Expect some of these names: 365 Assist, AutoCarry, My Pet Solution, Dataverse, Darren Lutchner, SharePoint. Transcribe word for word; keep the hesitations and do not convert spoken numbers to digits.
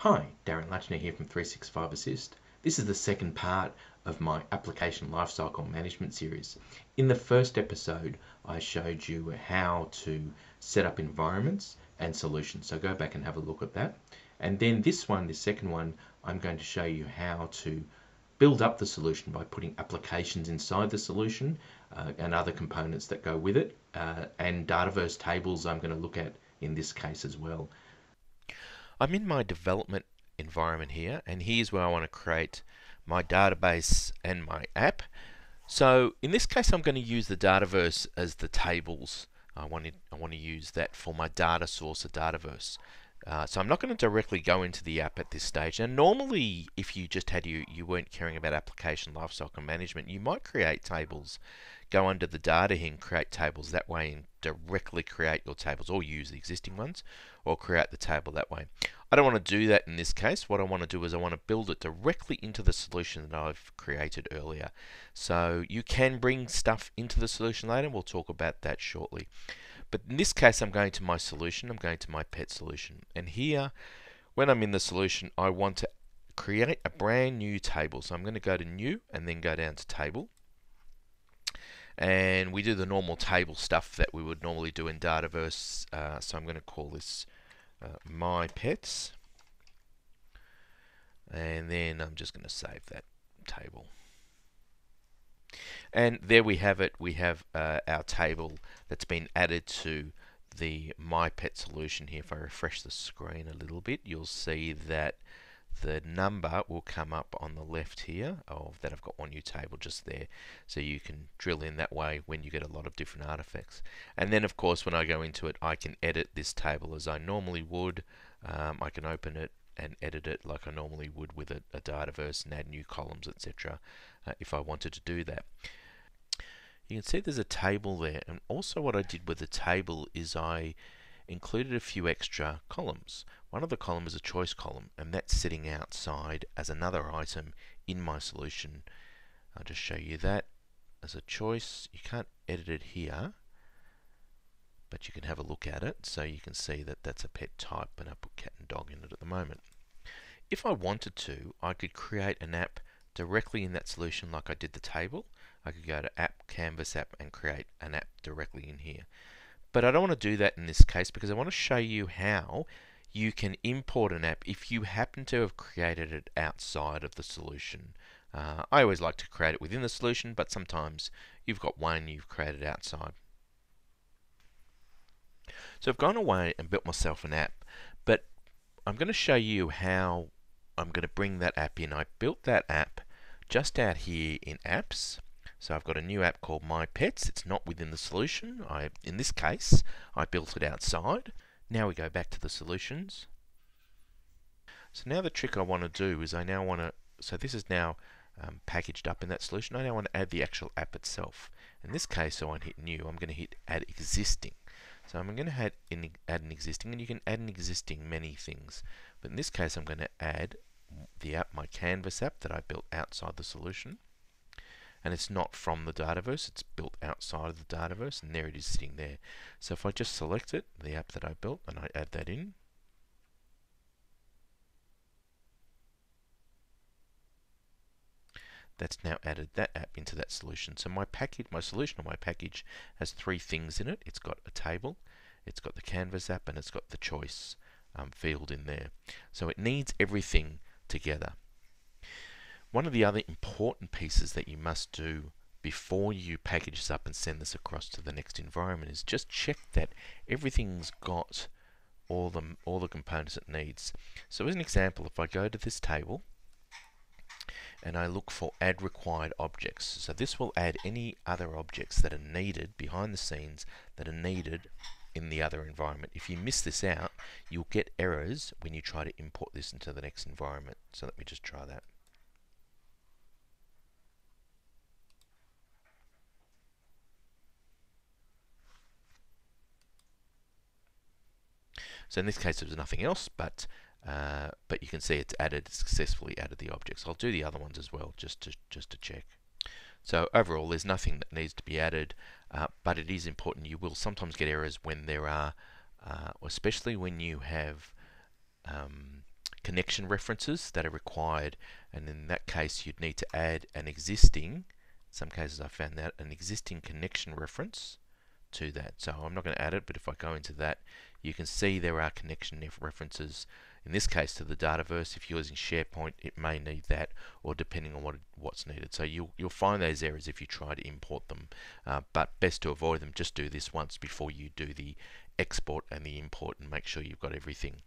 Hi, Darren Lutchner here from three sixty-five Assist. This is the second part of my application lifecycle management series. In the first episode, I showed you how to set up environments and solutions. So go back and have a look at that. And then this one, the second one, I'm going to show you how to build up the solution by putting applications inside the solution uh, and other components that go with it. Uh, and Dataverse tables I'm going to look at in this case as well. I'm in my development environment here, and here's where I want to create my database and my app. So in this case, I'm going to use the Dataverse as the tables. I want to, I want to use that for my data source of Dataverse. Uh, so I'm not going to directly go into the app at this stage. And normally, if you just had you, you weren't caring about application lifecycle management, you might create tables, go under the data here and create tables that way and directly create your tables, or use the existing ones, or create the table that way. I don't want to do that in this case. What I want to do is I want to build it directly into the solution that I've created earlier. So you can bring stuff into the solution later, and we'll talk about that shortly. But in this case, I'm going to my solution, I'm going to my pet solution. And here, when I'm in the solution, I want to create a brand new table. So I'm going to go to new and then go down to table. And we do the normal table stuff that we would normally do in Dataverse. Uh, so I'm going to call this uh, My Pets. And then I'm just going to save that table. And there we have it. We have uh, our table that's been added to the My Pet Solution here. If I refresh the screen a little bit, you'll see that the number will come up on the left here of that. I've got one new table just there, so you can drill in that way when you get a lot of different artifacts. And then of course when I go into it, I can edit this table as I normally would. um, I can open it and edit it like I normally would with a, a Dataverse, and add new columns, et cetera uh, if I wanted to do that. You can see there's a table there, and also what I did with the table is I included a few extra columns. One of the columns is a choice column, and that's sitting outside as another item in my solution. I'll just show you that as a choice. You can't edit it here, but you can have a look at it, so you can see that that's a pet type, and I put cat and dog in it at the moment. If I wanted to, I could create an app directly in that solution like I did the table. I could go to app, canvas app, and create an app directly in here. But I don't want to do that in this case because I want to show you how you can import an app if you happen to have created it outside of the solution. Uh, I always like to create it within the solution, but sometimes you've got one you've created outside. So I've gone away and built myself an app, but I'm going to show you how I'm going to bring that app in. I built that app just out here in apps. So I've got a new app called My Pets. It's not within the solution. I, in this case, I built it outside. Now we go back to the solutions. So now the trick I want to do is I now want to, so this is now um, packaged up in that solution. I now want to add the actual app itself. In this case, so I hit new, I'm going to hit add existing. So I'm going to add, in, add an existing, and you can add an existing many things. But in this case, I'm going to add the app, my Canvas app that I built outside the solution. And it's not from the Dataverse, it's built outside of the Dataverse, and there it is sitting there. So if I just select it, the app that I built, and I add that in. That's now added that app into that solution. So my package, my solution or my package has three things in it. It's got a table, it's got the Canvas app, and it's got the choice um, field in there. So it needs everything together. One of the other important pieces that you must do before you package this up and send this across to the next environment is just check that everything's got all the, all the components it needs. So as an example, if I go to this table, and I look for add required objects. So this will add any other objects that are needed behind the scenes that are needed in the other environment. If you miss this out, you'll get errors when you try to import this into the next environment. So let me just try that. So in this case, there's nothing else, but Uh, but you can see it's added, successfully added the objects. I'll do the other ones as well, just to just to check. So overall, there's nothing that needs to be added, uh, but it is important. You will sometimes get errors when there are, uh, especially when you have um, connection references that are required, and in that case you'd need to add an existing, in some cases I found that, an existing connection reference to that. So I'm not going to add it, but if I go into that, you can see there are connection references, in this case to the Dataverse. If you're using SharePoint, it may need that, or depending on what what's needed. So you'll, you'll find those errors if you try to import them, uh, but best to avoid them. Just do this once before you do the export and the import, and make sure you've got everything.